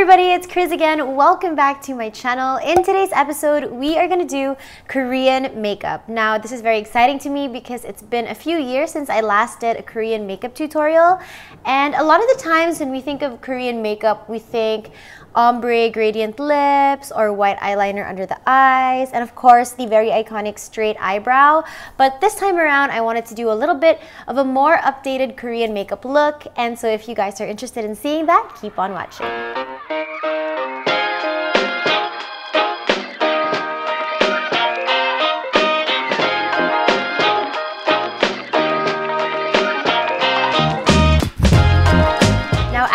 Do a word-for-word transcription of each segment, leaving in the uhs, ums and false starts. everybody, it's Kryz again. Welcome back to my channel. In today's episode, we are going to do Korean makeup. Now, this is very exciting to me because it's been a few years since I last did a Korean makeup tutorial. And a lot of the times when we think of Korean makeup, we think ombre gradient lips or white eyeliner under the eyes, and of course the very iconic straight eyebrow. But this time around, I wanted to do a little bit of a more updated Korean makeup look, and so if you guys are interested in seeing that, keep on watching.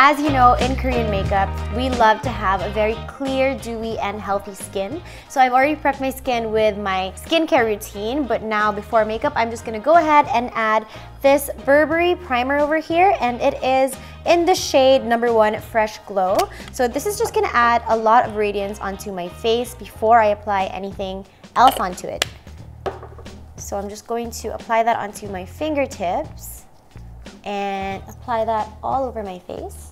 As you know, in Korean makeup, we love to have a very clear, dewy, and healthy skin. So I've already prepped my skin with my skincare routine, but now before makeup, I'm just gonna go ahead and add this Burberry primer over here, and it is in the shade number one, Fresh Glow. So this is just gonna add a lot of radiance onto my face before I apply anything else onto it. So I'm just going to apply that onto my fingertips and apply that all over my face.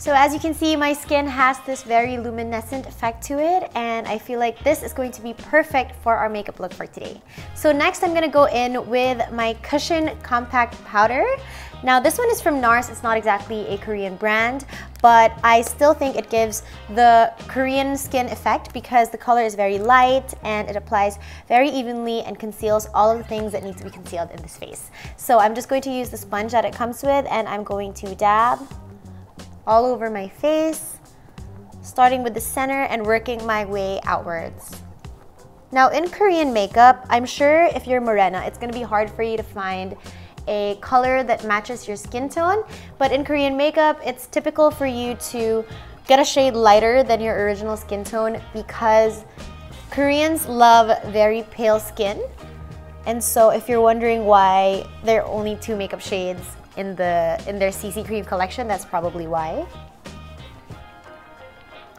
So as you can see, my skin has this very luminescent effect to it, and I feel like this is going to be perfect for our makeup look for today. So next, I'm gonna go in with my Cushion Compact Powder. Now this one is from NARS, it's not exactly a Korean brand, but I still think it gives the Korean skin effect because the color is very light and it applies very evenly and conceals all of the things that need to be concealed in this face. So I'm just going to use the sponge that it comes with, and I'm going to dab all over my face, starting with the center and working my way outwards. Now in Korean makeup, I'm sure if you're morena, it's gonna be hard for you to find a color that matches your skin tone, but in Korean makeup, it's typical for you to get a shade lighter than your original skin tone because Koreans love very pale skin. And so if you're wondering why there are only two makeup shades in the in their C C cream collection, that's probably why.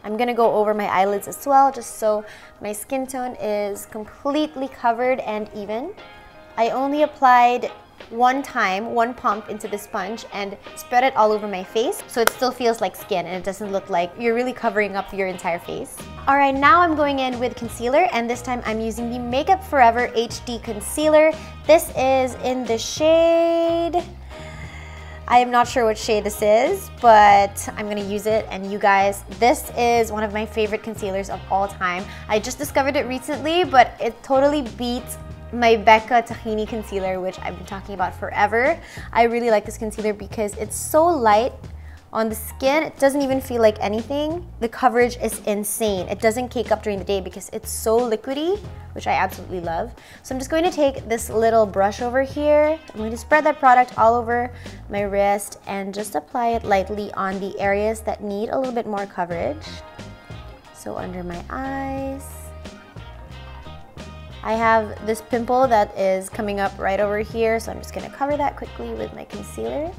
I'm gonna go over my eyelids as well, just so my skin tone is completely covered and even. I only applied one time, one pump into the sponge and spread it all over my face, so it still feels like skin and it doesn't look like you're really covering up your entire face. All right, now I'm going in with concealer, and this time I'm using the Makeup Forever H D Concealer. This is in the shade, I am not sure what shade this is, but I'm gonna use it. And you guys, this is one of my favorite concealers of all time. I just discovered it recently, but it totally beats my Becca Tahini concealer, which I've been talking about forever. I really like this concealer because it's so light on the skin, it doesn't even feel like anything. The coverage is insane. It doesn't cake up during the day because it's so liquidy, which I absolutely love. So I'm just going to take this little brush over here. I'm going to spread that product all over my wrist and just apply it lightly on the areas that need a little bit more coverage. So under my eyes. I have this pimple that is coming up right over here, so I'm just gonna cover that quickly with my concealer.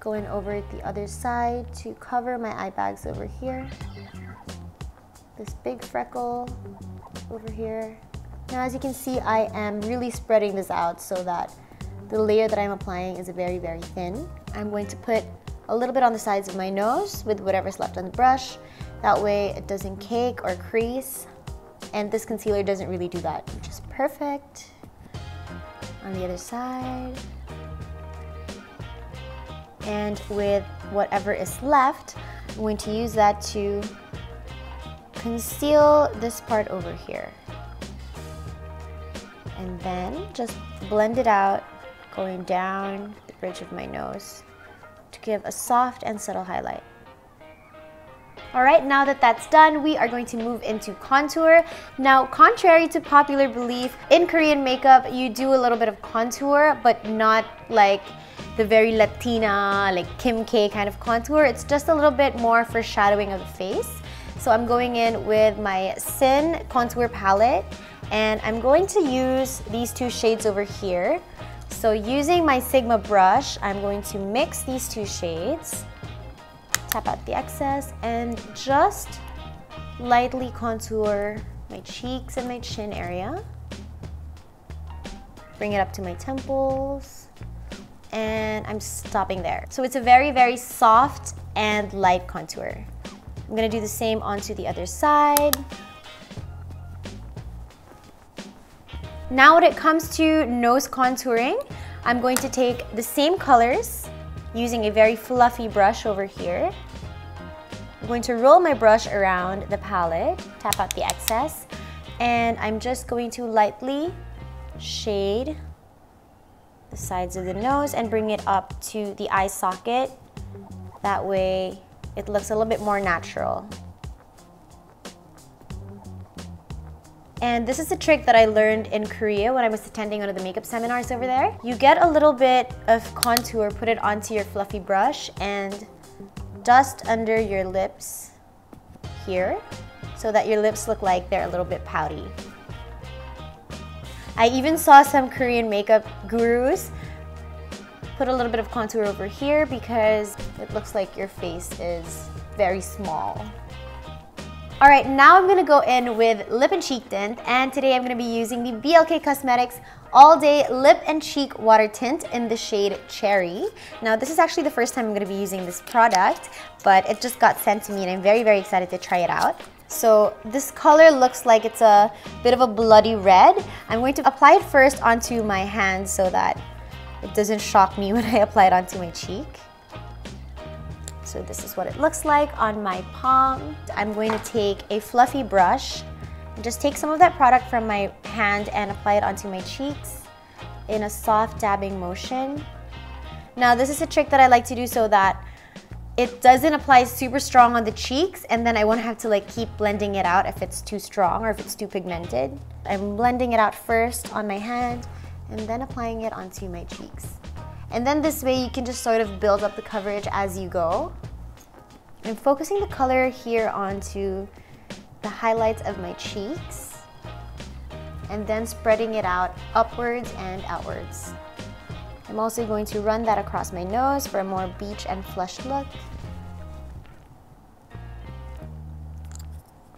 Going over the other side to cover my eye bags over here. This big freckle over here. Now as you can see, I am really spreading this out so that the layer that I'm applying is very, very thin. I'm going to put a little bit on the sides of my nose with whatever's left on the brush. That way it doesn't cake or crease. And this concealer doesn't really do that, which is perfect. On the other side. And with whatever is left, I'm going to use that to conceal this part over here. And then just blend it out, going down the bridge of my nose to give a soft and subtle highlight. All right, now that that's done, we are going to move into contour. Now, contrary to popular belief, in Korean makeup, you do a little bit of contour, but not like the very Latina, like Kim K kind of contour. It's just a little bit more for shadowing of the face. So I'm going in with my SYN contour palette, and I'm going to use these two shades over here. So using my Sigma brush, I'm going to mix these two shades. Tap out the excess and just lightly contour my cheeks and my chin area. Bring it up to my temples. and I'm stopping there. So it's a very, very soft and light contour. I'm gonna do the same onto the other side. Now when it comes to nose contouring, I'm going to take the same colors using a very fluffy brush over here. I'm going to roll my brush around the palette, tap out the excess, and I'm just going to lightly shade the sides of the nose and bring it up to the eye socket. That way it looks a little bit more natural. And this is a trick that I learned in Korea when I was attending one of the makeup seminars over there. You get a little bit of contour, put it onto your fluffy brush and dust under your lips here so that your lips look like they're a little bit pouty. I even saw some Korean makeup gurus put a little bit of contour over here because it looks like your face is very small. All right, now I'm gonna go in with lip and cheek tint, and today I'm gonna be using the B L K Cosmetics All Day Lip and Cheek Water Tint in the shade Cherry. Now this is actually the first time I'm gonna be using this product, but it just got sent to me and I'm very, very excited to try it out. So this color looks like it's a bit of a bloody red. I'm going to apply it first onto my hand so that it doesn't shock me when I apply it onto my cheek. So this is what it looks like on my palm. I'm going to take a fluffy brush and just take some of that product from my hand and apply it onto my cheeks in a soft dabbing motion. Now this is a trick that I like to do so that it doesn't apply super strong on the cheeks, and then I won't have to like keep blending it out if it's too strong or if it's too pigmented. I'm blending it out first on my hand and then applying it onto my cheeks. And then this way you can just sort of build up the coverage as you go. I'm focusing the color here onto the highlights of my cheeks and then spreading it out upwards and outwards. I'm also going to run that across my nose for a more beach and flushed look.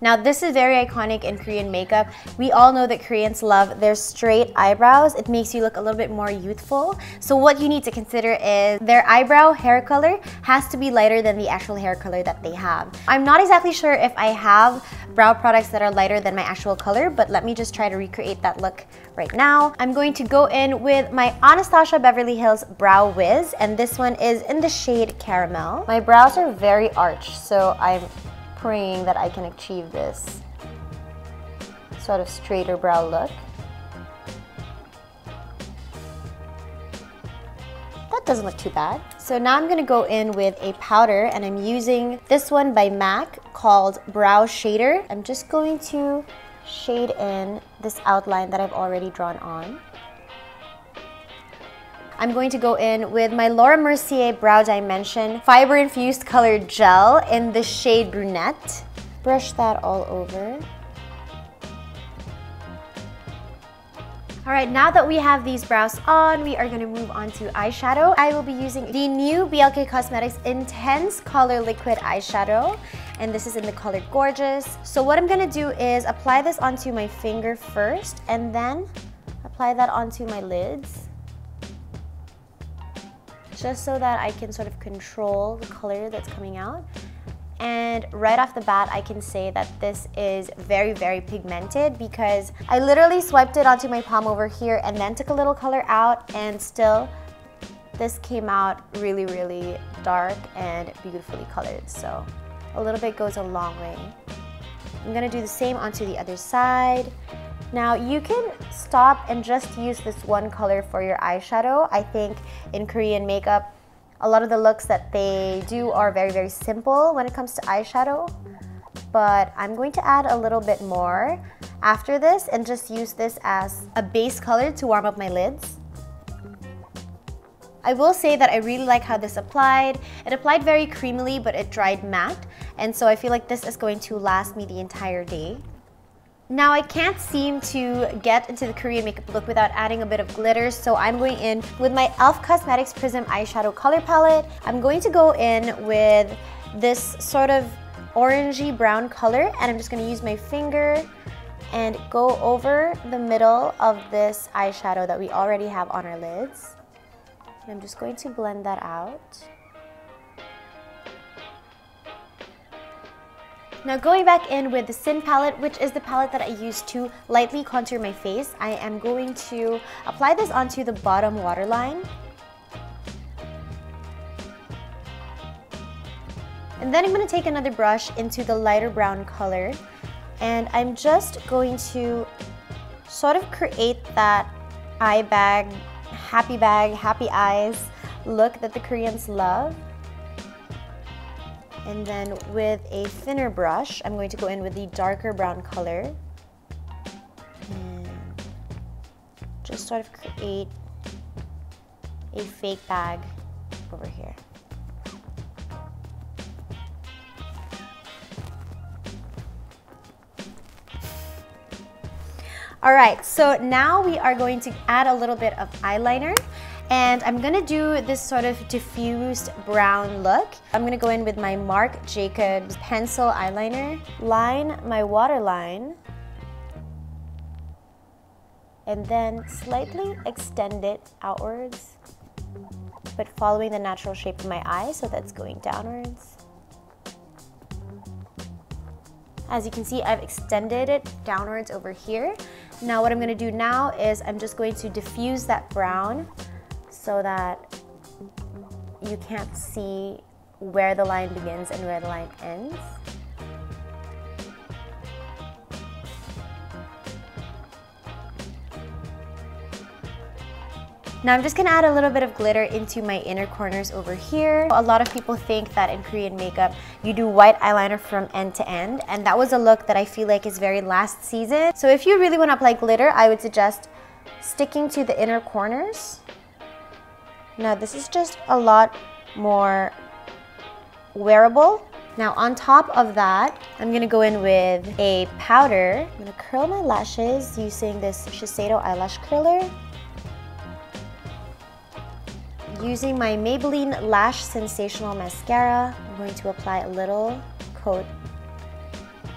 Now this is very iconic in Korean makeup. We all know that Koreans love their straight eyebrows. It makes you look a little bit more youthful. So what you need to consider is their eyebrow hair color has to be lighter than the actual hair color that they have. I'm not exactly sure if I have brow products that are lighter than my actual color, but let me just try to recreate that look right now. I'm going to go in with my Anastasia Beverly Hills Brow Wiz, and this one is in the shade Caramel. My brows are very arched, so I'm praying that I can achieve this sort of straighter brow look. That doesn't look too bad. So now I'm gonna go in with a powder, and I'm using this one by M A C called Brow Shader. I'm just going to shade in this outline that I've already drawn on. I'm going to go in with my Laura Mercier Brow Dimension Fiber-Infused Colour Gel in the shade Brunette. Brush that all over. All right, now that we have these brows on, we are gonna move on to eyeshadow. I will be using the new B L K Cosmetics Intense Colour Liquid Eyeshadow, and this is in the color Gorgeous. So what I'm gonna do is apply this onto my finger first, and then apply that onto my lids, just so that I can sort of control the color that's coming out. And right off the bat, I can say that this is very, very pigmented because I literally swiped it onto my palm over here and then took a little color out, and still this came out really, really dark and beautifully colored. So a little bit goes a long way. I'm gonna do the same onto the other side. Now you can stop and just use this one color for your eyeshadow. I think in Korean makeup, a lot of the looks that they do are very, very simple when it comes to eyeshadow. But I'm going to add a little bit more after this and just use this as a base color to warm up my lids. I will say that I really like how this applied. It applied very creamily, but it dried matte. And so I feel like this is going to last me the entire day. Now I can't seem to get into the Korean makeup look without adding a bit of glitter, so I'm going in with my E L F Cosmetics Prism Eyeshadow Color Palette. I'm going to go in with this sort of orangey brown color, and I'm just going to use my finger and go over the middle of this eyeshadow that we already have on our lids. And I'm just going to blend that out. Now going back in with the Sin palette, which is the palette that I use to lightly contour my face, I am going to apply this onto the bottom waterline. And then I'm going to take another brush into the lighter brown color, and I'm just going to sort of create that eye bag, happy bag, happy eyes look that the Koreans love. And then with a thinner brush, I'm going to go in with the darker brown color and just sort of create a fake bag over here. All right, so now we are going to add a little bit of eyeliner. And I'm gonna do this sort of diffused brown look. I'm gonna go in with my Marc Jacobs pencil eyeliner, line my waterline, and then slightly extend it outwards, but following the natural shape of my eye, so that's going downwards. As you can see, I've extended it downwards over here. Now what I'm gonna do now is I'm just going to diffuse that brown so that you can't see where the line begins and where the line ends. Now I'm just gonna add a little bit of glitter into my inner corners over here. A lot of people think that in Korean makeup, you do white eyeliner from end to end, and that was a look that I feel like is very last season. So if you really wanna apply glitter, I would suggest sticking to the inner corners. Now this is just a lot more wearable. Now on top of that, I'm going to go in with a powder. I'm going to curl my lashes using this Shiseido Eyelash Curler. Using my Maybelline Lash Sensational Mascara, I'm going to apply a little coat.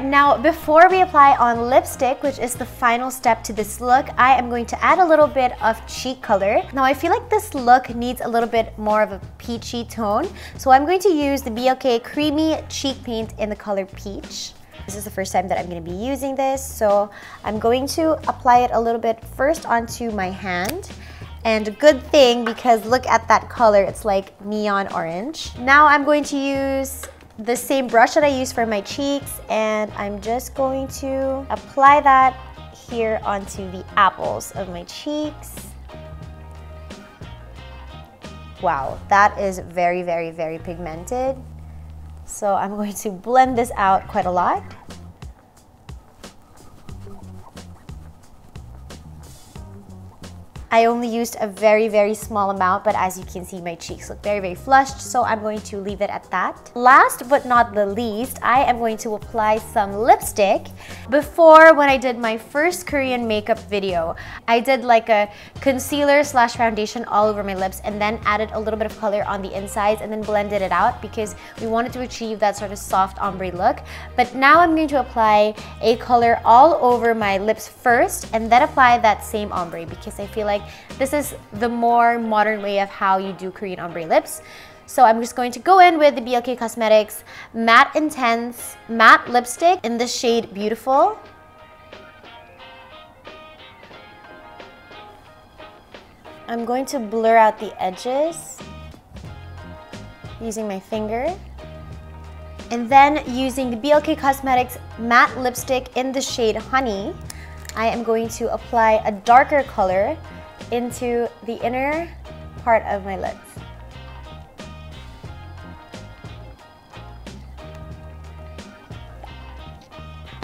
Now, before we apply on lipstick, which is the final step to this look, I am going to add a little bit of cheek color. Now, I feel like this look needs a little bit more of a peachy tone, so I'm going to use the B L K Creamy Cheek Paint in the color Peach. This is the first time that I'm going to be using this, so I'm going to apply it a little bit first onto my hand. And a good thing, because look at that color, it's like neon orange. Now I'm going to use the same brush that I use for my cheeks, and I'm just going to apply that here onto the apples of my cheeks. Wow, that is very, very, very pigmented. So I'm going to blend this out quite a lot. I only used a very, very small amount, but as you can see, my cheeks look very, very flushed, so I'm going to leave it at that. Last but not the least, I am going to apply some lipstick. Before, when I did my first Korean makeup video, I did like a concealer slash foundation all over my lips and then added a little bit of color on the insides and then blended it out because we wanted to achieve that sort of soft ombre look. But now I'm going to apply a color all over my lips first and then apply that same ombre because I feel like this is the more modern way of how you do Korean ombre lips. So I'm just going to go in with the B L K Cosmetics Matte Intense Matte Lipstick in the shade Beautiful. I'm going to blur out the edges using my finger. And then using the B L K Cosmetics Matte Lipstick in the shade Honey, I am going to apply a darker color into the inner part of my lips.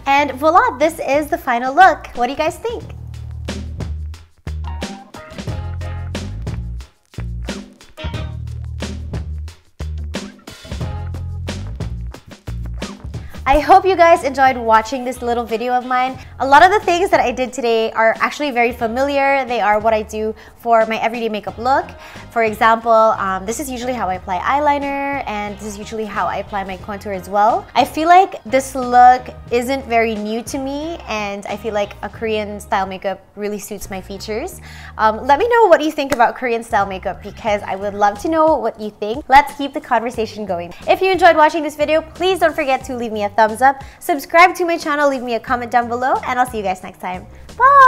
And voila, this is the final look. What do you guys think? I hope you guys enjoyed watching this little video of mine. A lot of the things that I did today are actually very familiar. They are what I do for my everyday makeup look. For example, um, this is usually how I apply eyeliner, and this is usually how I apply my contour as well. I feel like this look isn't very new to me, and I feel like a Korean style makeup really suits my features. Um, let me know what you think about Korean style makeup, because I would love to know what you think. Let's keep the conversation going. If you enjoyed watching this video, please don't forget to leave me a thumbs up, subscribe to my channel, leave me a comment down below, and I'll see you guys next time. Bye!